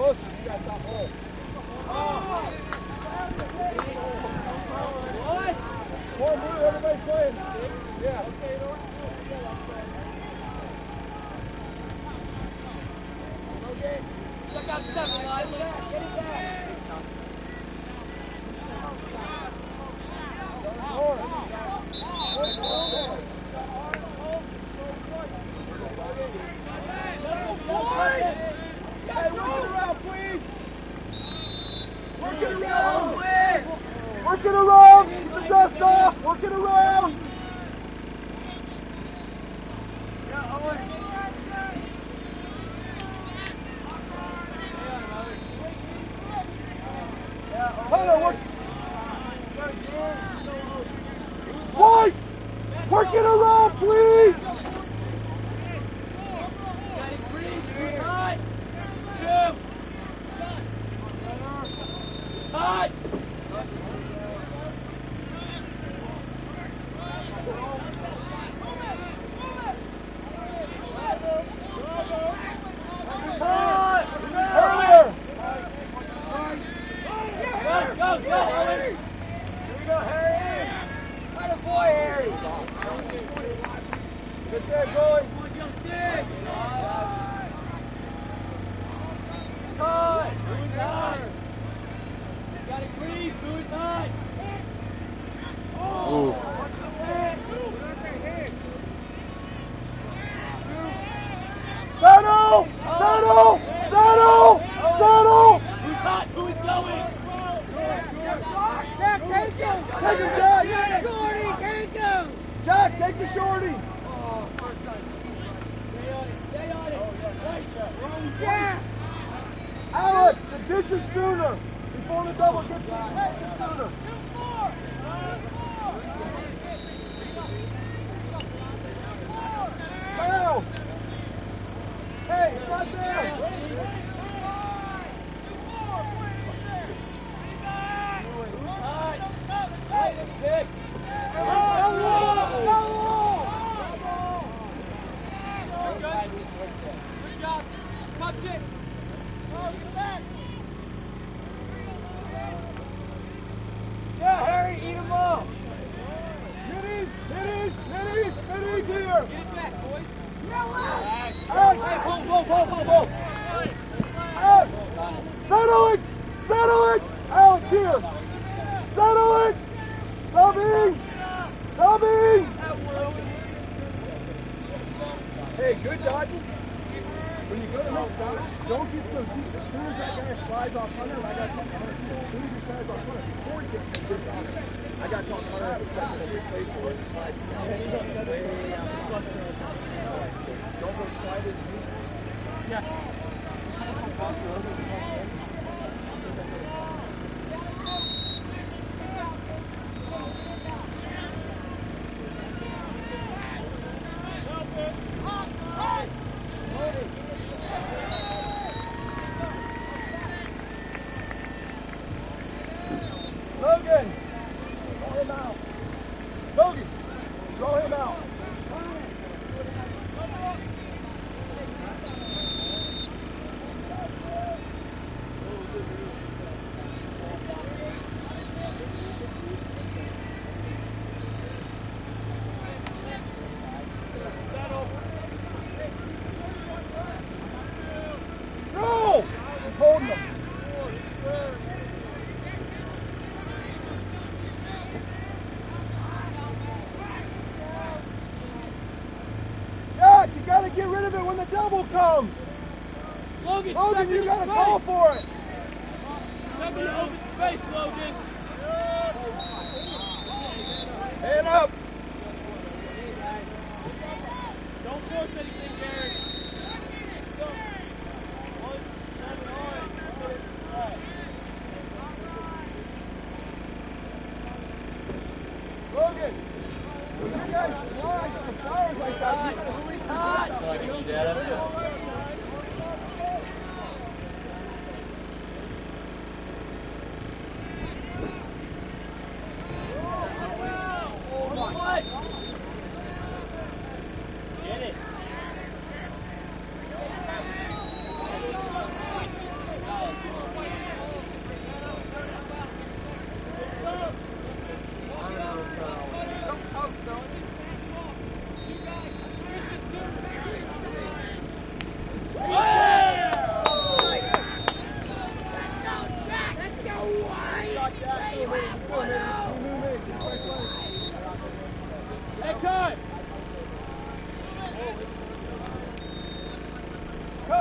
close. You guys got home. What? More blue, everybody's playing. Yeah. Okay, don't do it. Okay. Check out 7, guys. Get it back. Work it around, get the dust off, work it around. Yeah, Owen. Hunter, work. White, work it around, please. Hot. Come. Logan, you gotta call for it. Step into open space, Logan. Hand up. Don't force anything, Gary. Logan, when you guys slide for flowers like that, you're gonna release the data. Get it.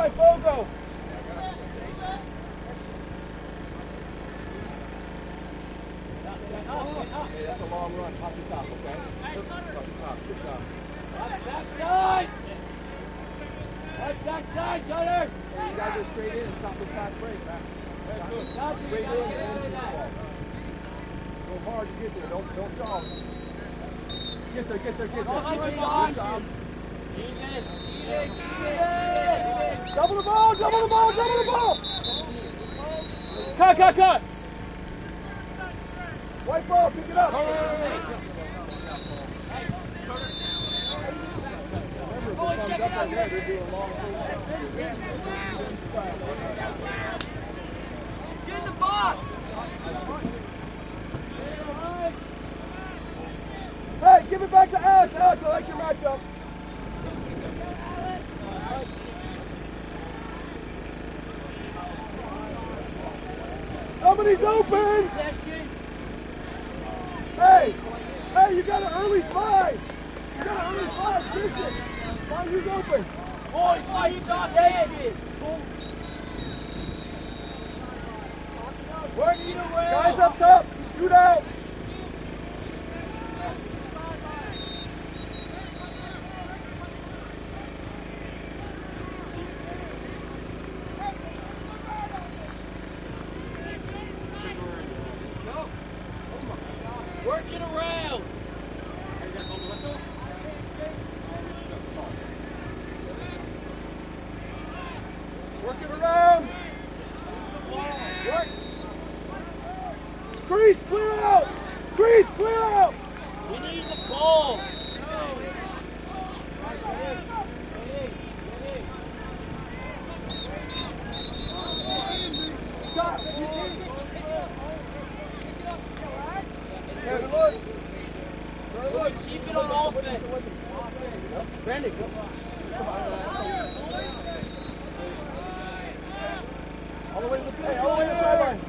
by Bogo. Hey, that's a long run. Top to top, okay? Top to top. Good job. That's backside. That's backside, Gunner. You guys are straight in and top to top break, man. Straight in and go hard to get there. Don't stall. Get there. Good job. Eat it. Double the ball. Cut. White ball, pick it up. Get in the box. Hey, give it back to Ash. Ash, I like your matchup. Somebody's open. Hey, you got an early slide. Finish it. Slide's open. Boys, why you not dead? Work you around. Guys up top, shoot out. Grease, clear out! We need the ball! Stop! Good, keep it on offense! Brandon, come on! All the way to the play, all the way to the sideline!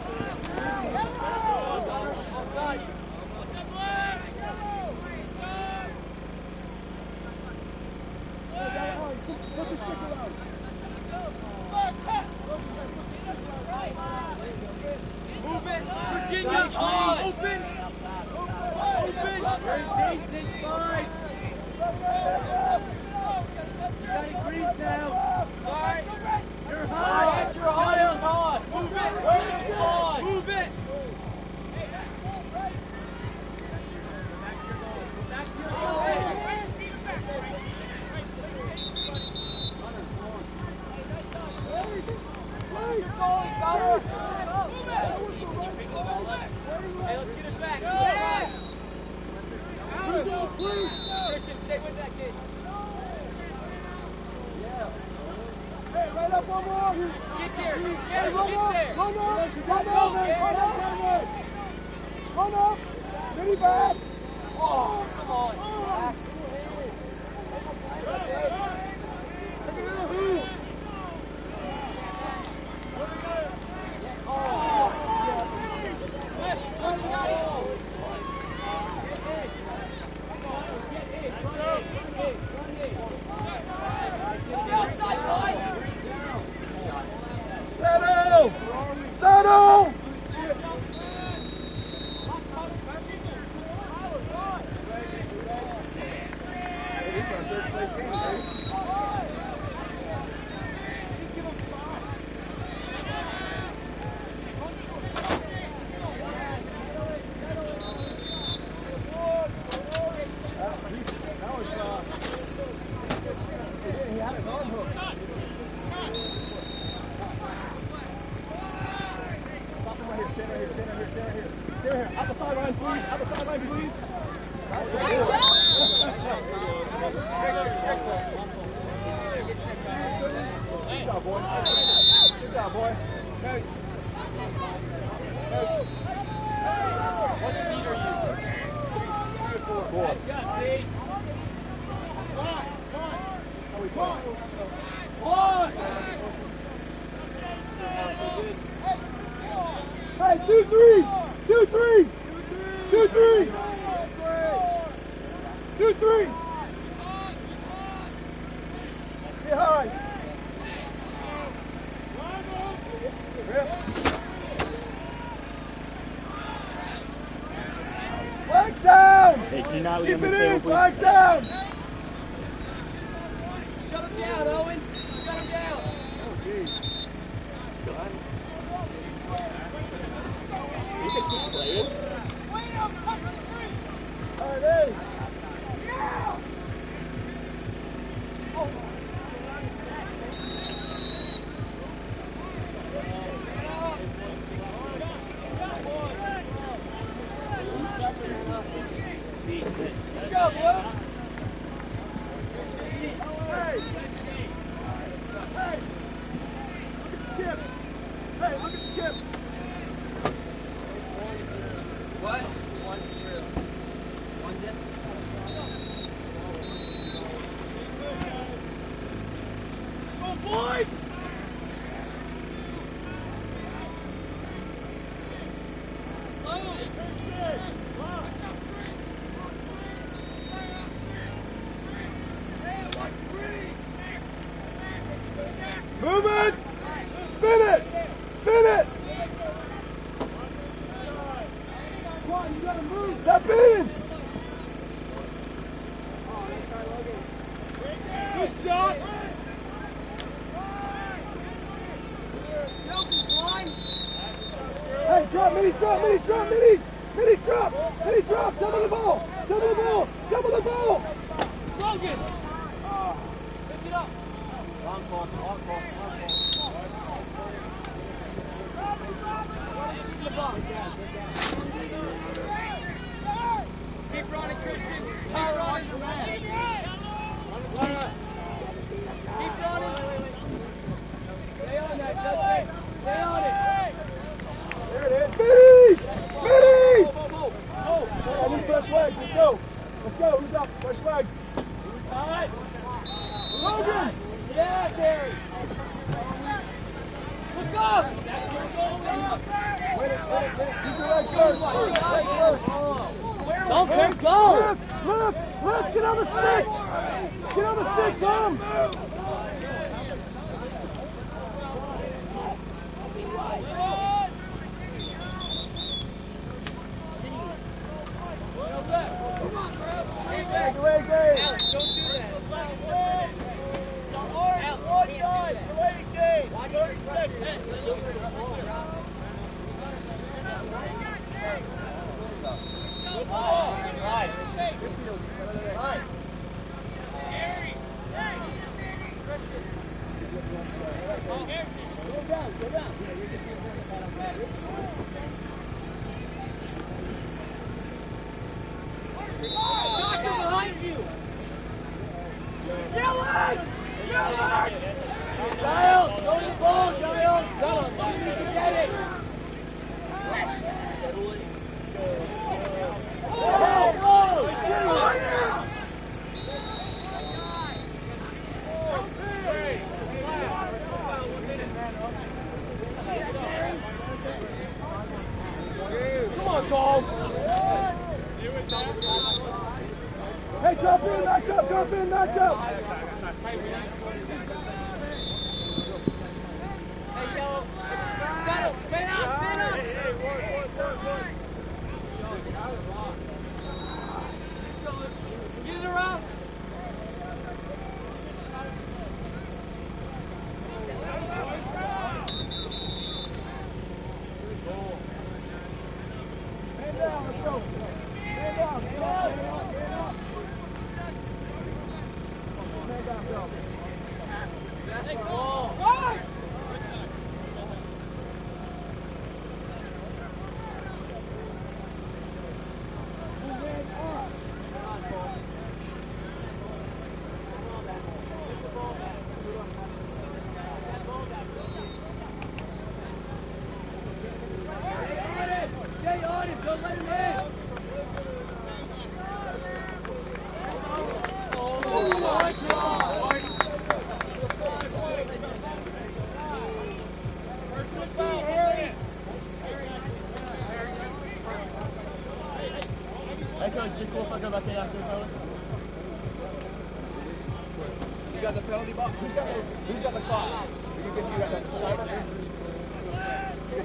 Two, three. Behind. You're not going to stay open. Lock down! Shut him down, Owen. Shut him down. Oh, geez. You can keep playing. Wait up, touch the three. All right, hey. Yeah! Oh.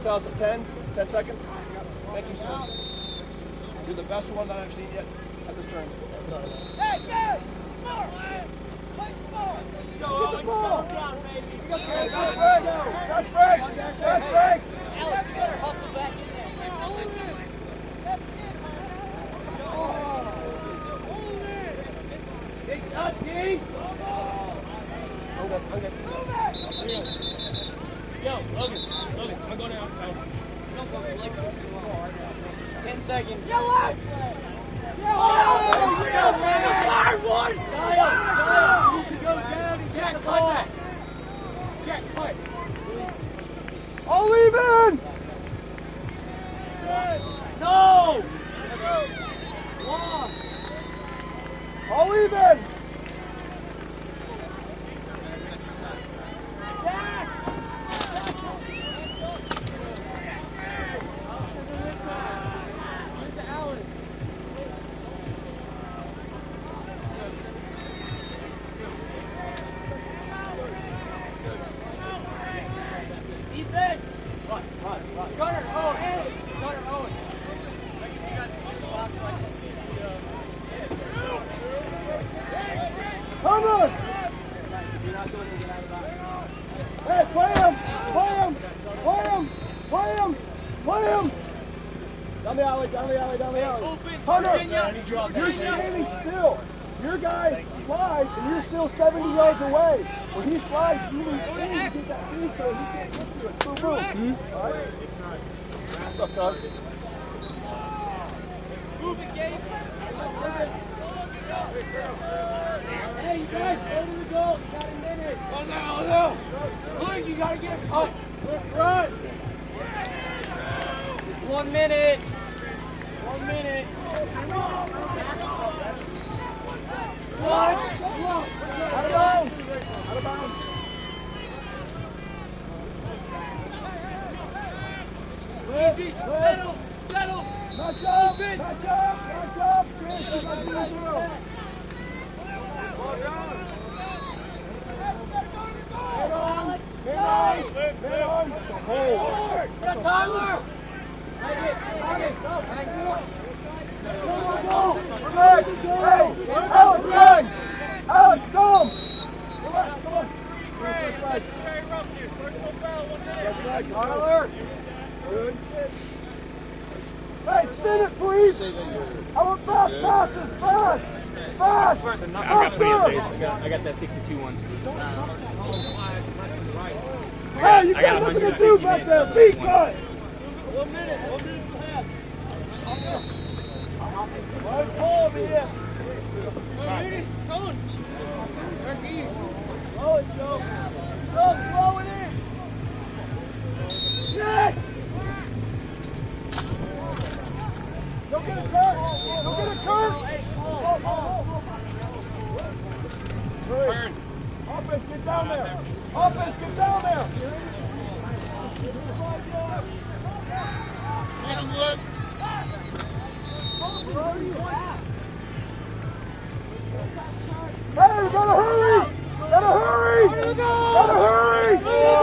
Us at 10 seconds. Thank you, sir. You're the best one that I've seen yet. at the string. Hey, guys! More! Go, Owen, slow down, baby. That's break! Alex, you better hustle back in there. That's it, man. Hold it! It's up, D! Okay. Yo, Logan, I'm going out. Don't go like this too long. 10 seconds. Yo, Logan! Yo, man! You need to go down and Jack, cut back. Jack, cut. All even! No! Lost. All even! Hey, we gotta hurry!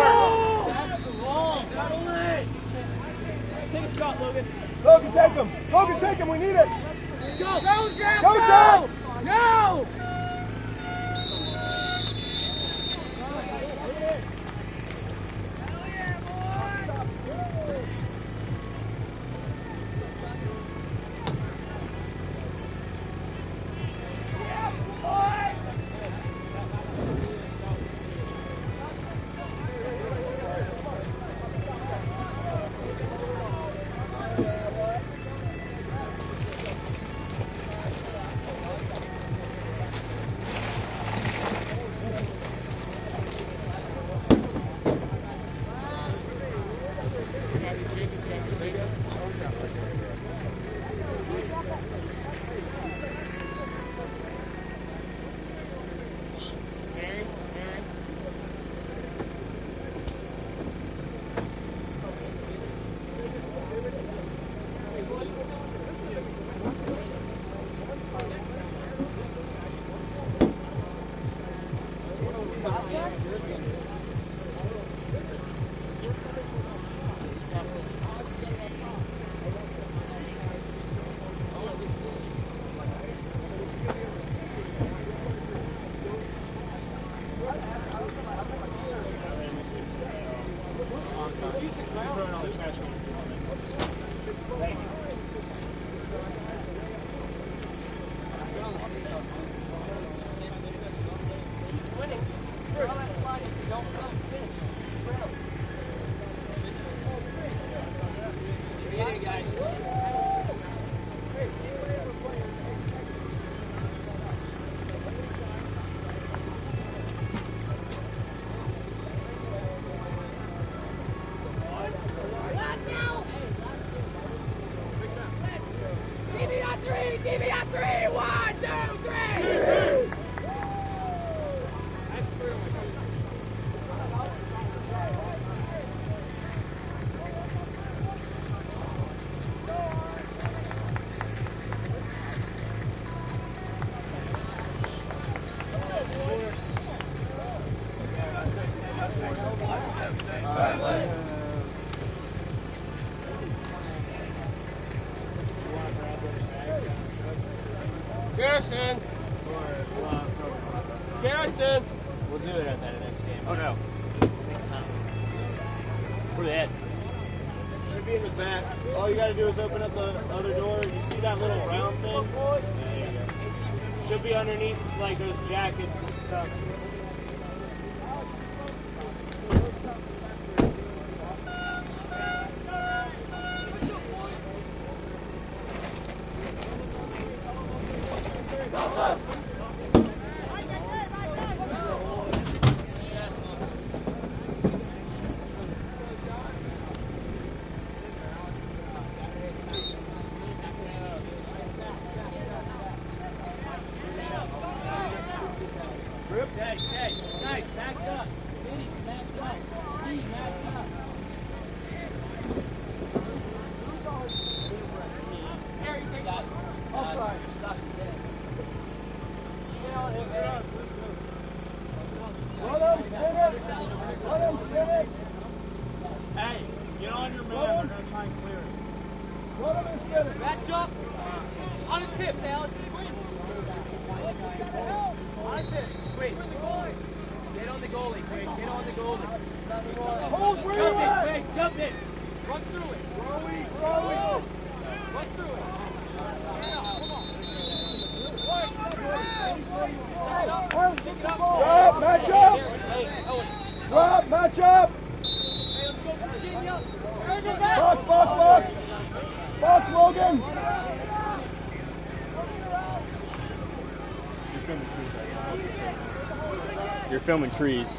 You're filming trees.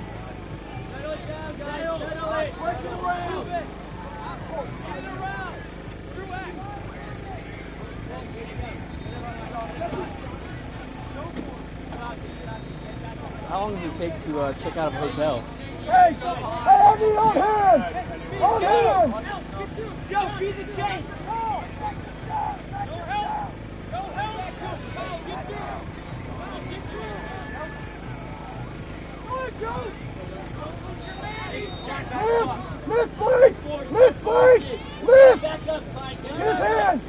How long does it take to check out of a hotel? Hey! Hey, everybody on hand! On hand! Yo, be the chase! Get it, Brad.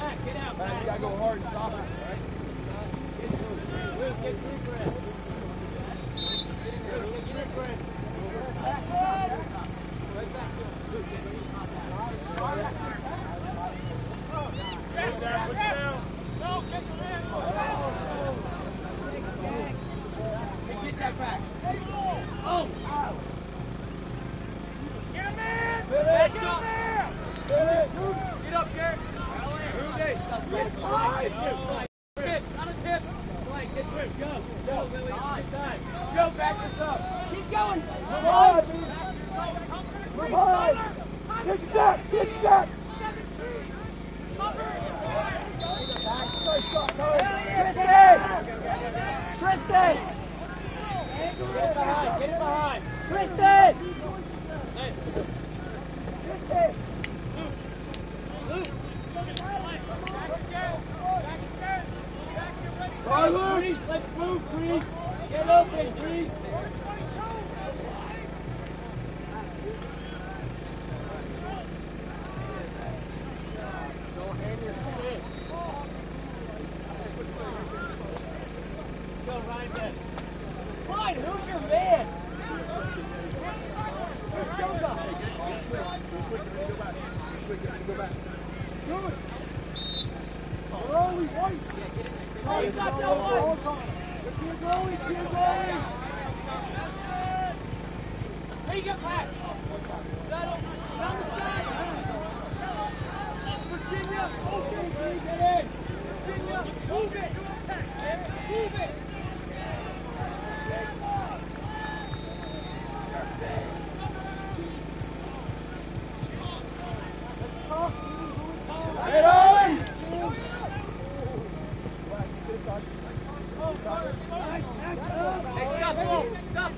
Right back to him. Get up, Garrett. On his hip. Blake, get through. Go. Go, Lily. Joe, back this up. Keep going. Come on. Come on. Kick step. Tristan! Get it behind! Tristan! Nice. Tristan! Luke! Back to Garrett! Let's move, Reese! Get open, Reese!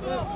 Numbers.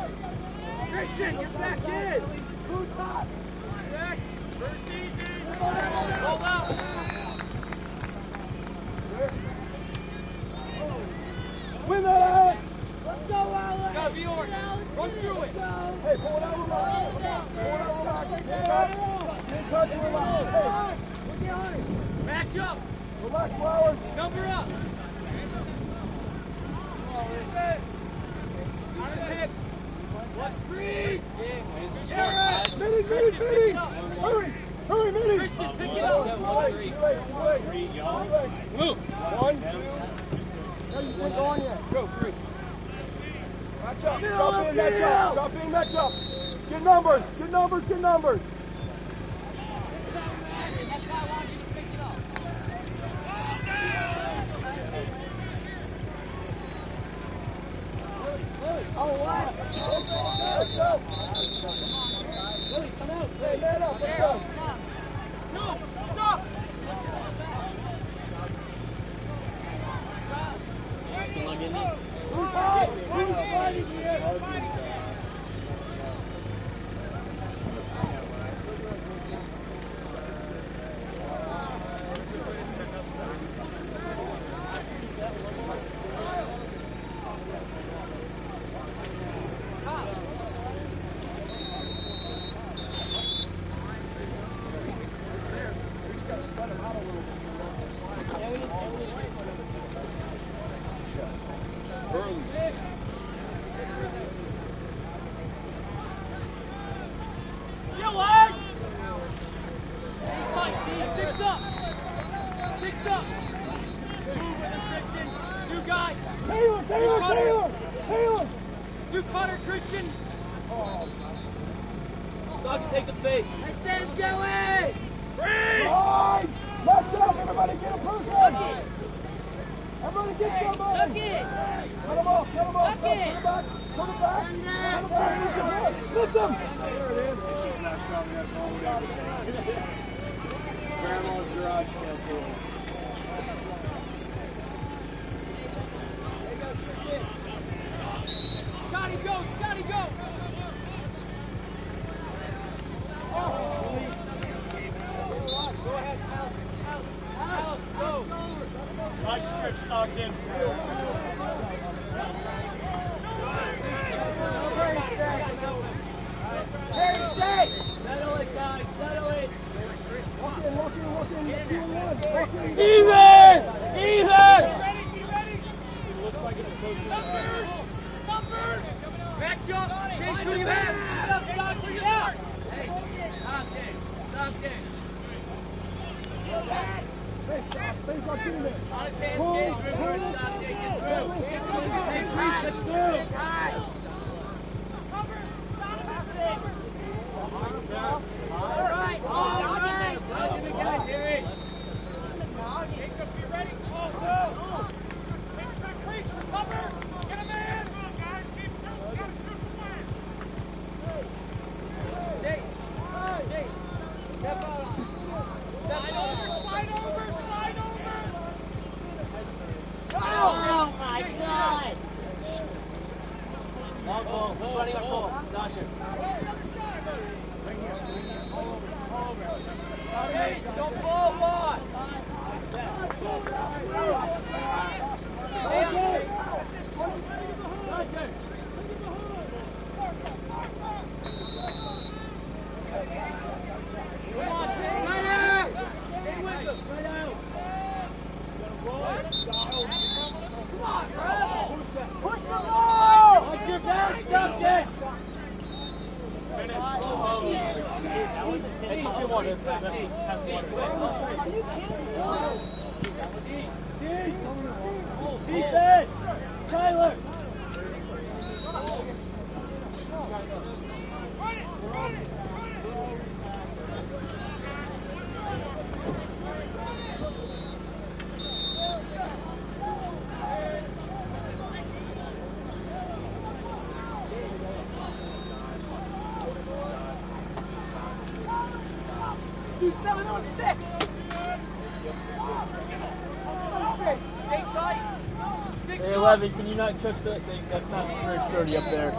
All right. Can you not touch that thing? That's not very sturdy up there.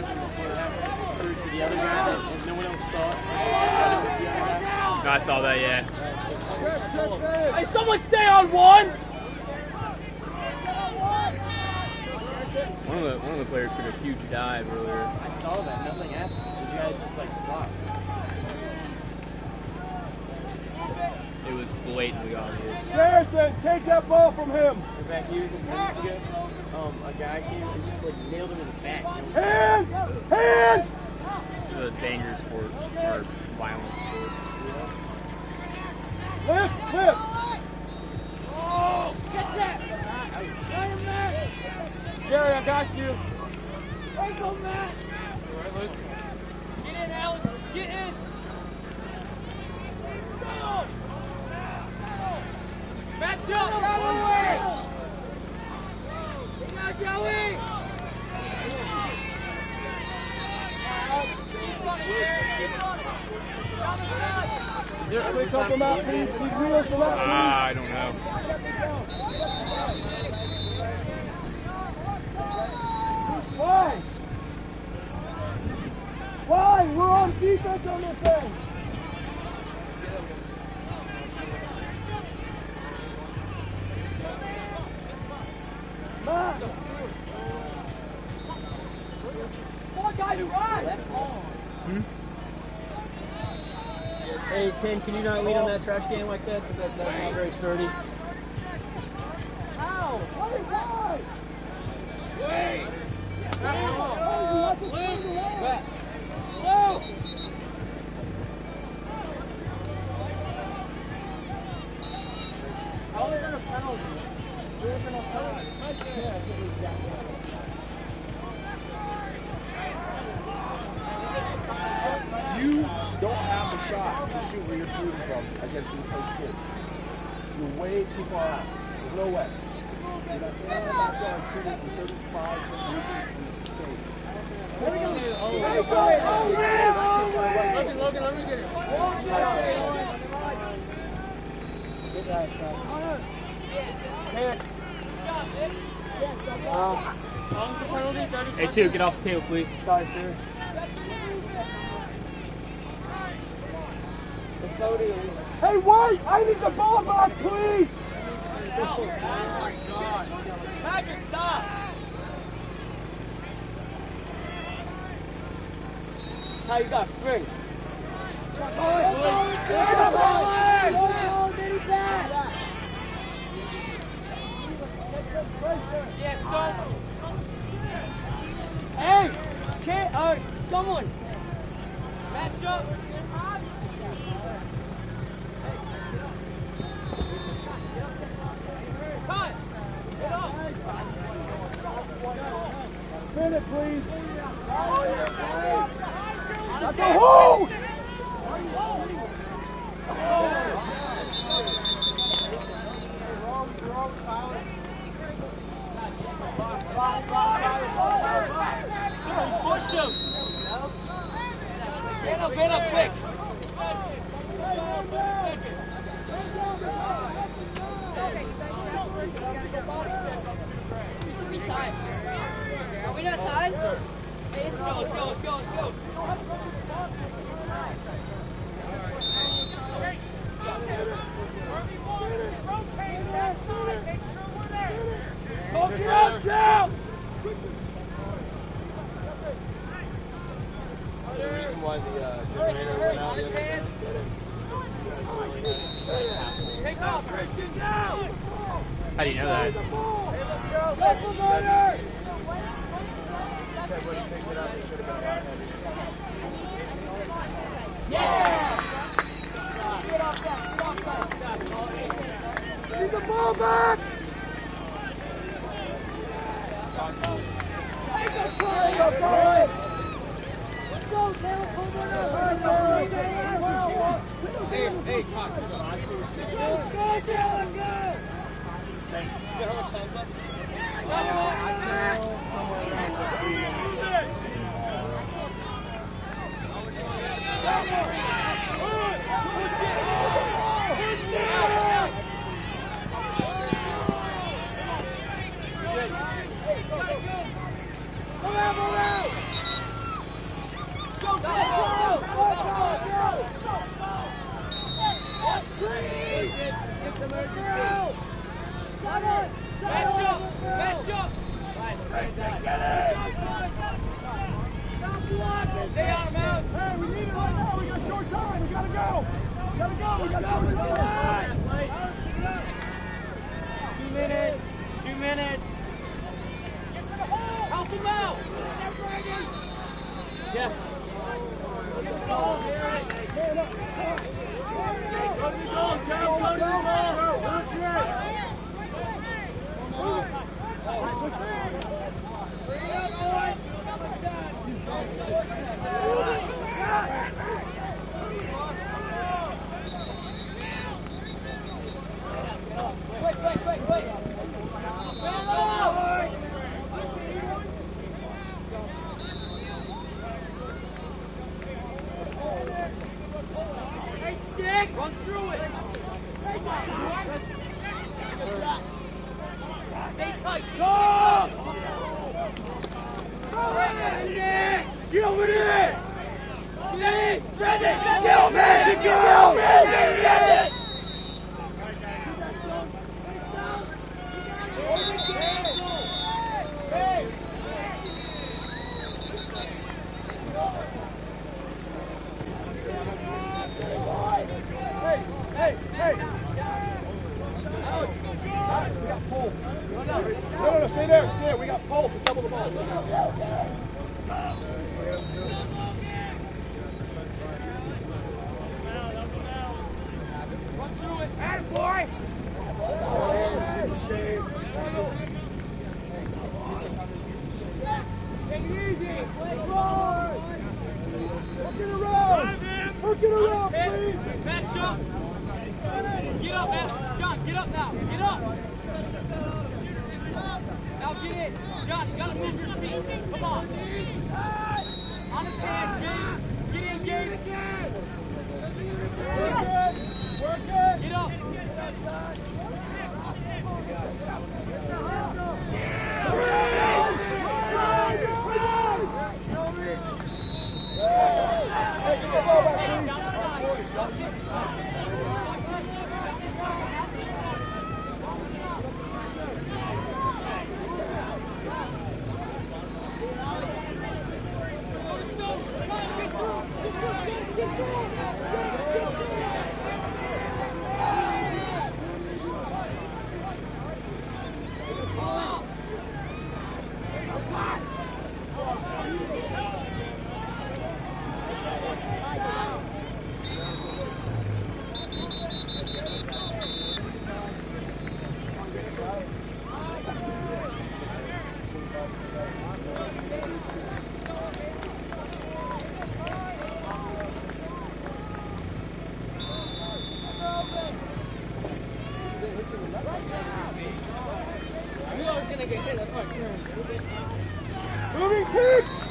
happened before it happened through to the other guy, and no one else saw it. So I saw that, yeah. Hey, someone stay on one! One of the players took a huge dive earlier. I saw that. Nothing happened. You guys just, like, blocked. It was blatantly obvious. Harrison, take that ball from him. We're back here 10 minutes ago. A guy came and just like nailed him in the back. Hands! It was a dangerous sport, or violent sport. Yeah. Lift! Oh! Get that! Get Matt! Jerry, I got you. Hey, go, Matt! All right, Luke. Get in, Alex. Get in. Matt, jump! Joey! Now, Joey! Can we talk about these wheels for that? I don't know. Why? Why? We're on defense on this thing! Hey, Tim, can you not lead on that trash can like that? So that's not very sturdy. Ow! Why? Wait! I only got a penalty. There isn't a penalty. Yeah, I think we got one. To shoot where you're shooting from against these those kids. You're way too far out. There's no way. You're not going back there and shooting from 35 to 36. Logan, let me get it. Get that shot. Penalty, hey, 2, get off the table, please. Sorry, sir. Hey, wait! I need the ball back, please! Oh my God! Patrick, stop! How you got spring? Yes, stop! Hey! Can't, someone! Match up! Spin it, please. That's a hole! Pushed him. Get up, quick. Are we not tied? Hey, let's go. The reason why the generator went out the other day. Take off, Christian, now! How do you know that? Hey, let's go! Said when he picked it up, he should have been a lot heavier. Yes! Get off that. Get the ball back! Let's go, Caleb. Hey, Cox. Go, how much time's left? I don't know. Come on, 2 minutes. Get to the hole. Help him out. Yes. Get to the hole, Gary. Go to the goal, Joe. Go to the goal. Watch it. Bring it up, boys. Quick. Run through it! Stay tight! Go! Get over there! Send it! Kill me! Kill me! Send it! Stay there. We got Paul to double the ball. Run through it. Attaboy. That's a shame. Take it easy. Hook it around, please. Match up. Get up, man. John, get up now. Get up. Now get it. John, you gotta miss your feet. Come on. On his hand, Gabe. Get in, Gabe. Work it. Get up. I knew I was going to get hit, that's why I turned. Moving kick!